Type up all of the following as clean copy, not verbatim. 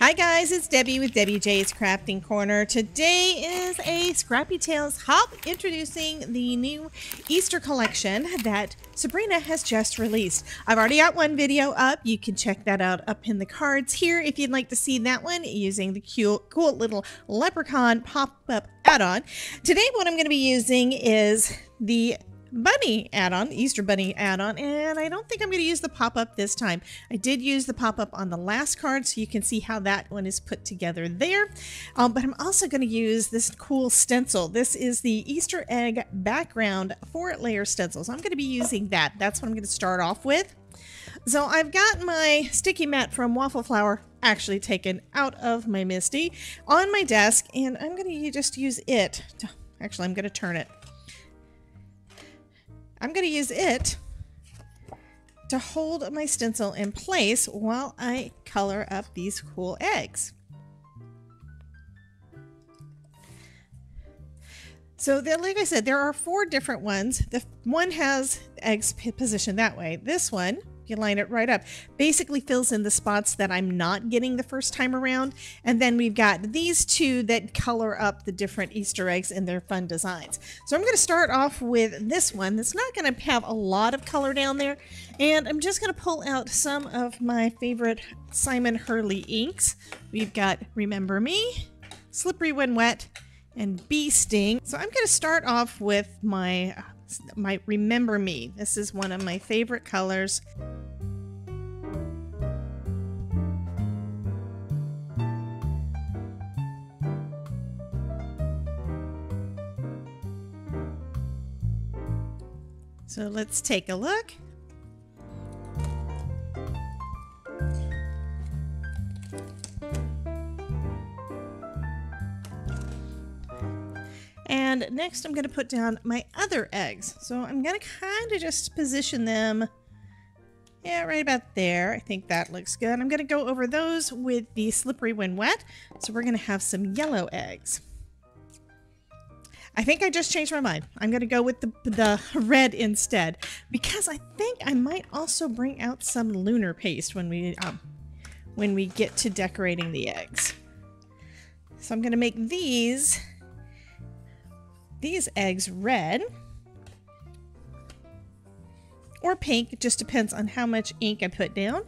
Hi guys, it's Debbie with Debbie J's Crafting Corner. Today is a Scrappy Tails hop introducing the new Easter collection that Sabrina has just released. I've already got one video up. You can check that out up in the cards here if you'd like to see that one using the cool little leprechaun pop-up add-on. Today what I'm going to be using is the bunny add-on, Easter bunny add-on, and I don't think I'm going to use the pop-up this time. I did use the pop-up on the last card, so you can see how that one is put together there. But I'm also going to use this cool stencil. This is the Easter egg background 4-layer stencil, so I'm going to be using that. That's what I'm going to start off with. So I've got my sticky mat from Waffle Flower actually taken out of my Misty on my desk, and I'm going to just use it. Actually, I'm going to turn it. I'm going to use it to hold my stencil in place while I color up these cool eggs. So like I said, there are 4 different ones. The one has eggs positioned that way. This one, you line it right up, basically fills in the spots that I'm not getting the first time around. And then we've got these 2 that color up the different Easter eggs and their fun designs. So I'm going to start off with this one that's not going to have a lot of color down there. And I'm just going to pull out some of my favorite Simon Hurley inks. We've got Remember Me, Slippery When Wet, and Bee Sting. So I'm going to start off with my Remember Me. This is one of my favorite colors. So let's take a look. And next I'm going to put down my other eggs. So I'm going to kind of just position them, yeah, right about there. I think that looks good. I'm going to go over those with the Slippery When Wet. So we're going to have some yellow eggs. I think I just changed my mind. I'm going to go with the red instead, because I think I might also bring out some lunar paste when we get to decorating the eggs. So I'm going to make these eggs red or pink. It just depends on how much ink I put down.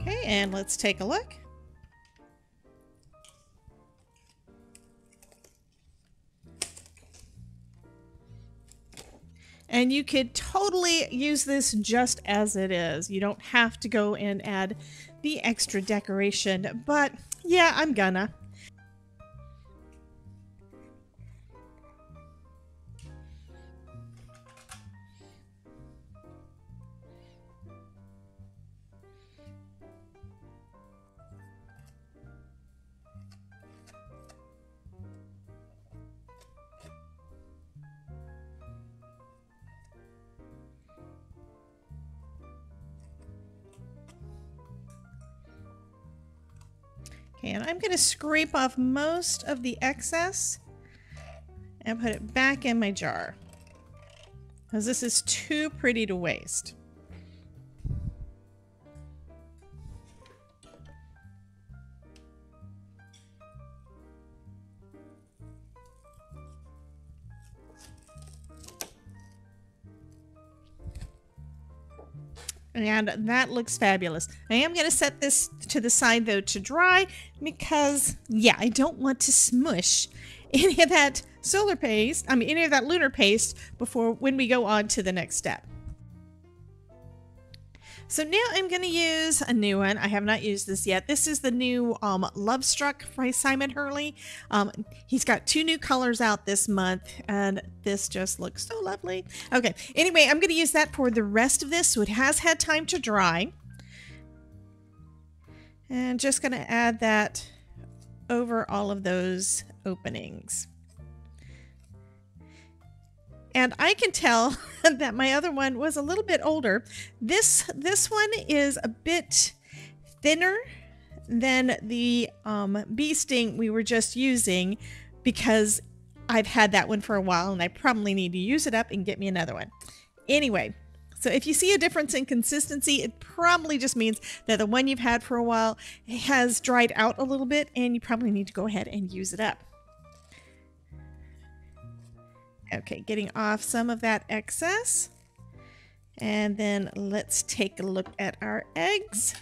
Okay, and let's take a look. And you could totally use this just as it is. You don't have to go and add the extra decoration, but yeah, I'm gonna. Okay, and I'm going to scrape off most of the excess and put it back in my jar, because this is too pretty to waste. And that looks fabulous. I am going to set this to the side though to dry, because yeah, I don't want to smush any of that lunar paste when we go on to the next step. So now I'm going to use a new one. I have not used this yet. This is the new Love Struck by Simon Hurley. He's got 2 new colors out this month, and this just looks so lovely. Okay, anyway, I'm going to use that for the rest of this, so it has had time to dry. And just going to add that over all of those openings. And I can tell that my other one was a little bit older. This one is a bit thinner then the Bee Sting we were just using, because I've had that one for a while and I probably need to use it up and get me another one. Anyway, so if you see a difference in consistency, it probably just means that the one you've had for a while has dried out a little bit and you probably need to go ahead and use it up. Okay, getting off some of that excess. And then let's take a look at our eggs.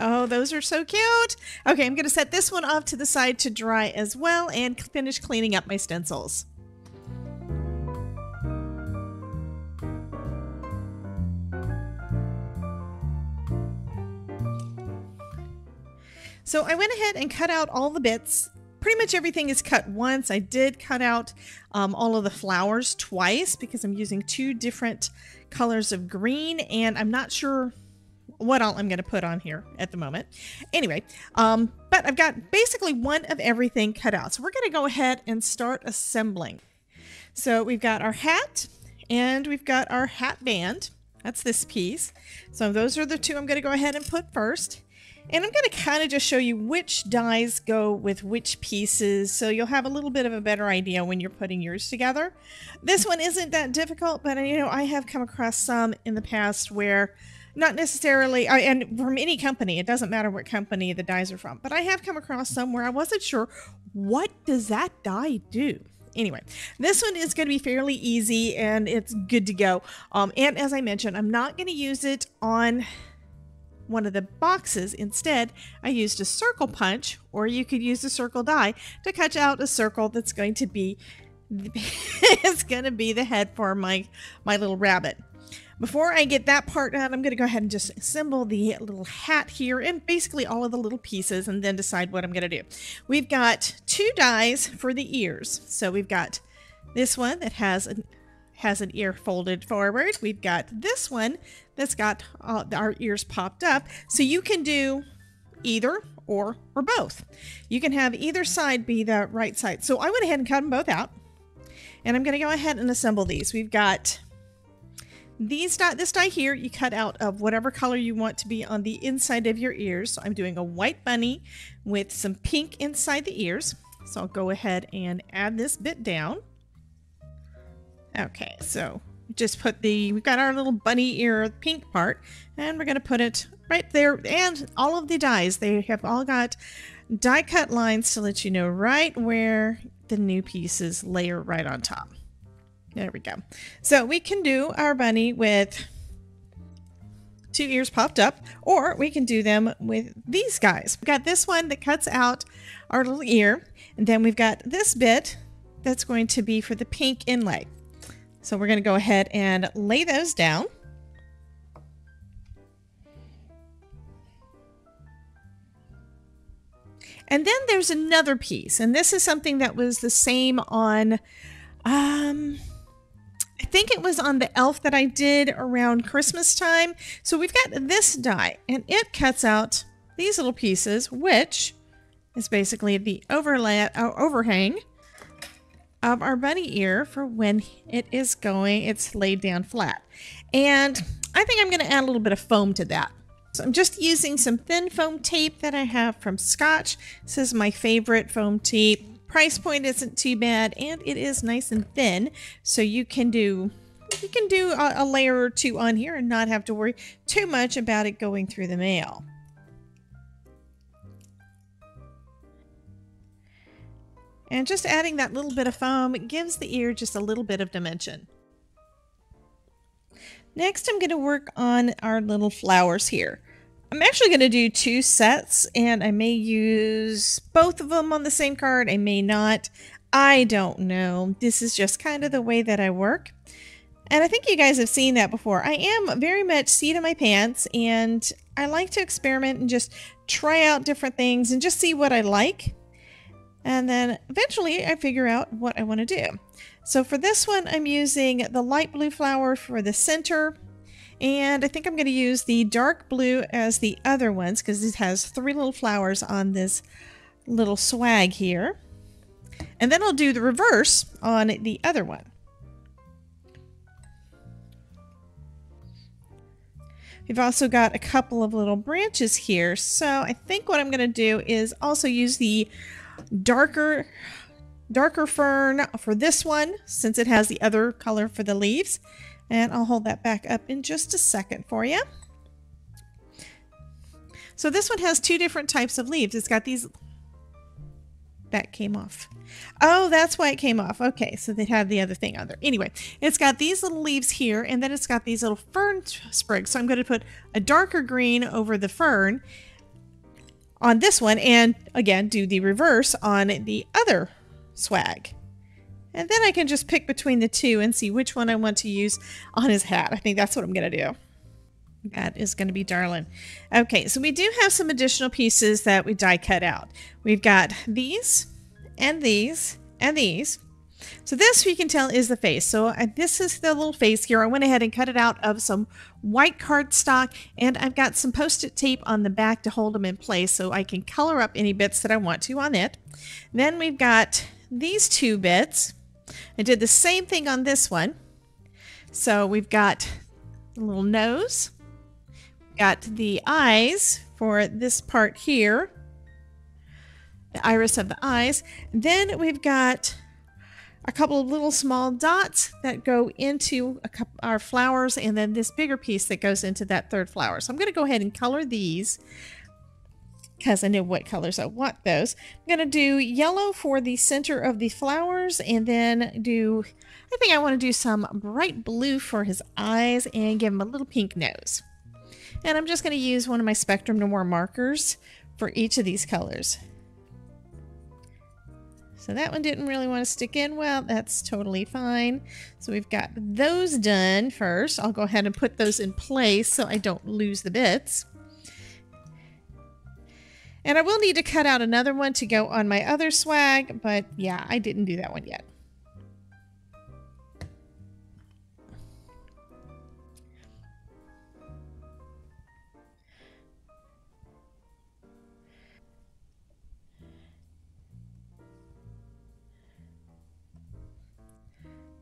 Oh, those are so cute. Okay, I'm going to set this one off to the side to dry as well and finish cleaning up my stencils. So I went ahead and cut out all the bits. Pretty much everything is cut once. I did cut out all of the flowers twice because I'm using two different colors of green and I'm not sure what all I'm going to put on here at the moment. Anyway, but I've got basically one of everything cut out. So we're going to go ahead and start assembling. So we've got our hat and we've got our hat band. That's this piece. So those are the two I'm going to go ahead and put first. And I'm going to kind of just show you which dies go with which pieces, so you'll have a little bit of a better idea when you're putting yours together. This one isn't that difficult, but you know, I have come across some in the past where not necessarily, and from any company, it doesn't matter what company the dies are from, but I have come across some where I wasn't sure, what does that die do? Anyway, this one is going to be fairly easy and it's good to go. And as I mentioned, I'm not going to use it on one of the boxes. Instead, I used a circle punch, or you could use a circle die to cut out a circle that's going to be it's going to be the head for my little rabbit. Before I get that part done, I'm going to go ahead and just assemble the little hat here and basically all of the little pieces and then decide what I'm going to do. We've got two dies for the ears. So we've got this one that has an ear folded forward. We've got this one that's got our ears popped up. So you can do either or both. You can have either side be the right side. So I went ahead and cut them both out. And I'm going to go ahead and assemble these. We've got this die here you cut out of whatever color you want to be on the inside of your ears. So I'm doing a white bunny with some pink inside the ears. So I'll go ahead and add this bit down. Okay, so just put we've got our little bunny ear pink part, and we're going to put it right there. And all of the dies, they have all got die cut lines to let you know right where the new pieces layer right on top. There we go. So we can do our bunny with two ears popped up, or we can do them with these guys. We've got this one that cuts out our little ear, and then we've got this bit that's going to be for the pink inlay. So we're going to go ahead and lay those down. And then there's another piece. And this is something that was the same on, I think it was on the elf that I did around Christmas time. So we've got this die and it cuts out these little pieces, which is basically the overhang of our bunny ear for when it's laid down flat. And I think I'm going to add a little bit of foam to that. So I'm just using some thin foam tape that I have from Scotch. This is my favorite foam tape. Price point isn't too bad and it is nice and thin, so you can do a layer or two on here and not have to worry too much about it going through the mail. And just adding that little bit of foam gives the ear just a little bit of dimension. Next, I'm going to work on our little flowers here. I'm actually going to do two sets, and I may use both of them on the same card. I may not. I don't know. This is just kind of the way that I work. And I think you guys have seen that before. I am very much seat in my pants, and I like to experiment and just try out different things and just see what I like. And then eventually I figure out what I want to do. So for this one, I'm using the light blue flower for the center. And I think I'm going to use the dark blue as the other ones because it has three little flowers on this little swag here. And then I'll do the reverse on the other one. We've also got a couple of little branches here. So I think what I'm going to do is also use the darker fern for this one, since it has the other color for the leaves. And I'll hold that back up in just a second for you. So this one has two different types of leaves. It's got these... That came off. Oh, that's why it came off. Okay, so they had the other thing on there. Anyway, it's got these little leaves here, and then it's got these little fern sprigs. So I'm going to put a darker green over the fern on this one, and again, do the reverse on the other swag. And then I can just pick between the two and see which one I want to use on his hat. I think that's what I'm going to do. That is going to be darling. Okay, so we do have some additional pieces that we die cut out. We've got these and these and these. So this you can tell is the face. So this is the little face here. I went ahead and cut it out of some white cardstock, and I've got some post-it tape on the back to hold them in place so I can color up any bits that I want to on it. Then we've got these two bits. I did the same thing on this one. So we've got the little nose. Got the eyes for this part here, the iris of the eyes. Then we've got a couple of little small dots that go into our flowers, and then this bigger piece that goes into that third flower. So I'm going to go ahead and color these because I know what colors I want those. I'm going to do yellow for the center of the flowers, and then do, I think I want to do some bright blue for his eyes and give him a little pink nose. And I'm just going to use one of my Spectrum No More markers for each of these colors. So that one didn't really want to stick in. Well, that's totally fine. So we've got those done first. I'll go ahead and put those in place so I don't lose the bits. And I will need to cut out another one to go on my other swag, but yeah, I didn't do that one yet.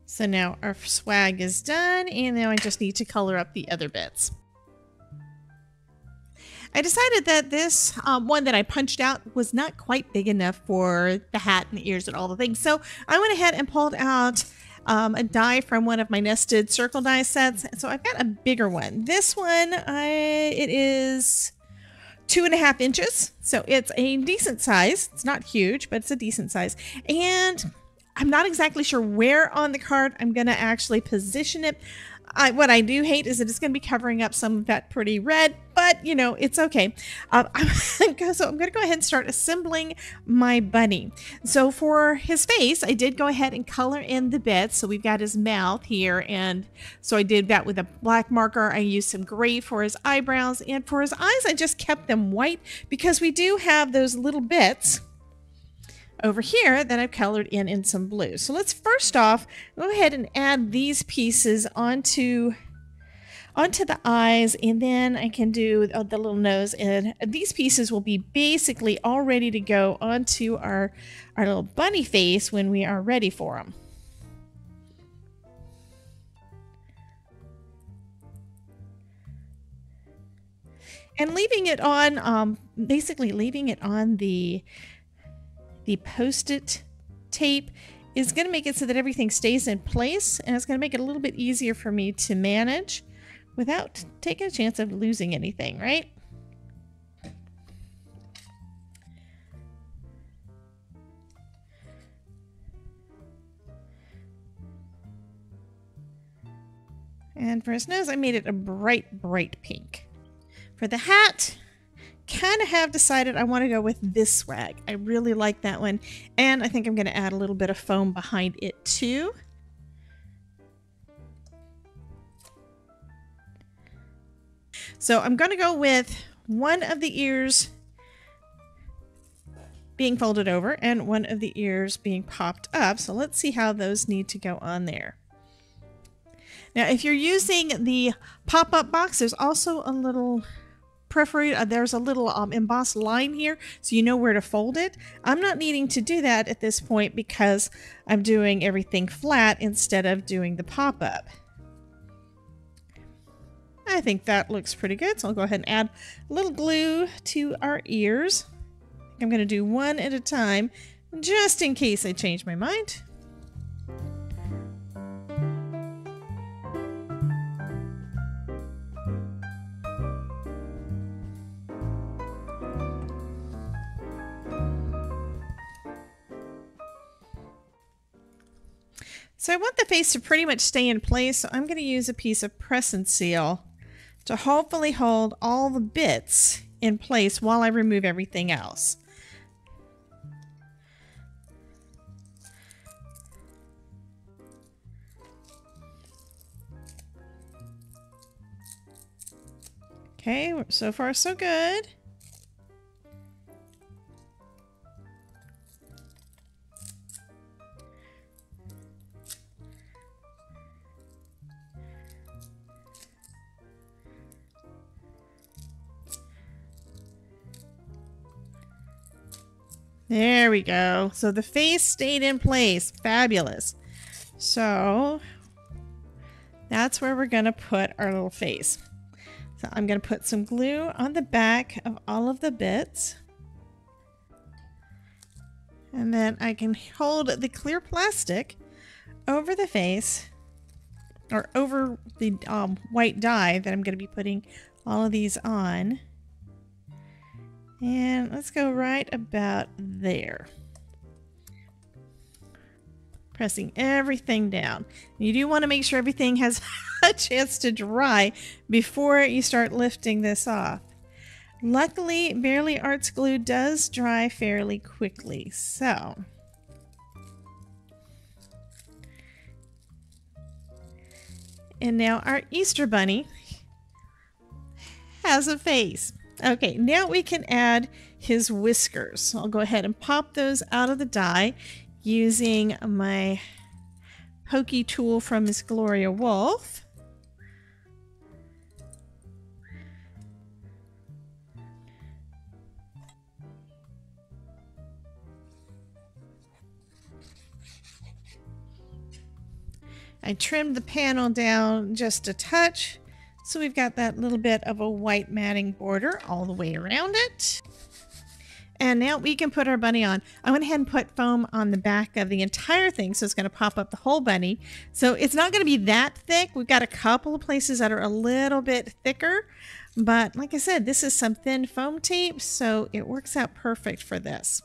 So now our swag is done, and now I just need to color up the other bits. I decided that this one that I punched out was not quite big enough for the hat and the ears and all the things. So I went ahead and pulled out a die from one of my nested circle die sets. So I've got a bigger one. This one, it is 2.5 inches. So it's a decent size. It's not huge, but it's a decent size. And I'm not exactly sure where on the card I'm going to actually position it. What I do hate is that it's going to be covering up some of that pretty red, but you know, it's okay. So I'm going to go ahead and start assembling my bunny. So for his face, I did go ahead and color in the bits. So we've got his mouth here. And so I did that with a black marker. I used some gray for his eyebrows, and for his eyes, I just kept them white because we do have those little bits over here that I've colored in some blue. So let's first off go ahead and add these pieces onto the eyes, and then I can do the little nose, and these pieces will be basically all ready to go onto our little bunny face when we are ready for them. And leaving it on, basically leaving it on the post-it tape is going to make it so that everything stays in place, and it's going to make it a little bit easier for me to manage without taking a chance of losing anything, right? And for his nose, I made it a bright, bright pink. For the hat, kind of have decided I want to go with this swag. I really like that one, and I think I'm going to add a little bit of foam behind it too. So I'm going to go with one of the ears being folded over and one of the ears being popped up. So let's see how those need to go on there. Now, if you're using the pop-up box, there's also a little there's a little embossed line here, so you know where to fold it. I'm not needing to do that at this point because I'm doing everything flat instead of doing the pop-up. I think that looks pretty good, so I'll go ahead and add a little glue to our ears. I'm going to do one at a time, just in case I change my mind. So I want the face to pretty much stay in place, so I'm going to use a piece of press and seal to hopefully hold all the bits in place while I remove everything else. Okay, so far so good. There we go. So the face stayed in place. Fabulous. So that's where we're going to put our little face. So I'm going to put some glue on the back of all of the bits. And then I can hold the clear plastic over the face or over the white dye that I'm going to be putting all of these on. And let's go right about there. Pressing everything down. You do want to make sure everything has a chance to dry before you start lifting this off. Luckily, Barely Arts glue does dry fairly quickly. So and now our Easter bunny has a face. Okay, now we can add his whiskers. So I'll go ahead and pop those out of the dye using my pokey tool from Miss Gloria Wolf. I trimmed the panel down just a touch. So we've got that little bit of a white matting border all the way around it. And now we can put our bunny on. I went ahead and put foam on the back of the entire thing, so it's going to pop up the whole bunny. So it's not going to be that thick. We've got a couple of places that are a little bit thicker. But like I said, this is some thin foam tape, so it works out perfect for this.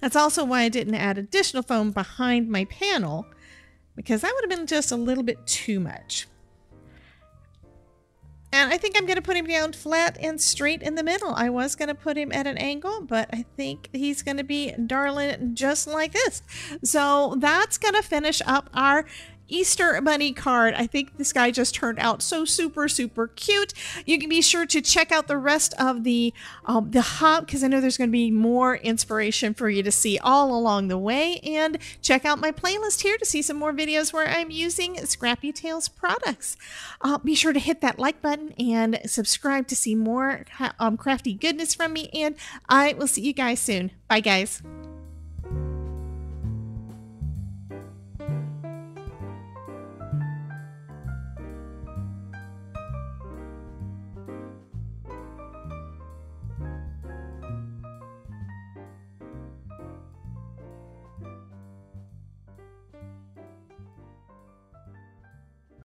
That's also why I didn't add additional foam behind my panel, because that would have been just a little bit too much. And I think I'm going to put him down flat and straight in the middle. I was going to put him at an angle, but I think he's going to be darling just like this. So that's going to finish up our Easter bunny card. I think this guy just turned out so super, super cute. You can be sure to check out the rest of the hop, because I know there's going to be more inspiration for you to see all along the way. And check out my playlist here to see some more videos where I'm using Scrappy Tails products. Be sure to hit that like button and subscribe to see more crafty goodness from me. And I will see you guys soon. Bye, guys.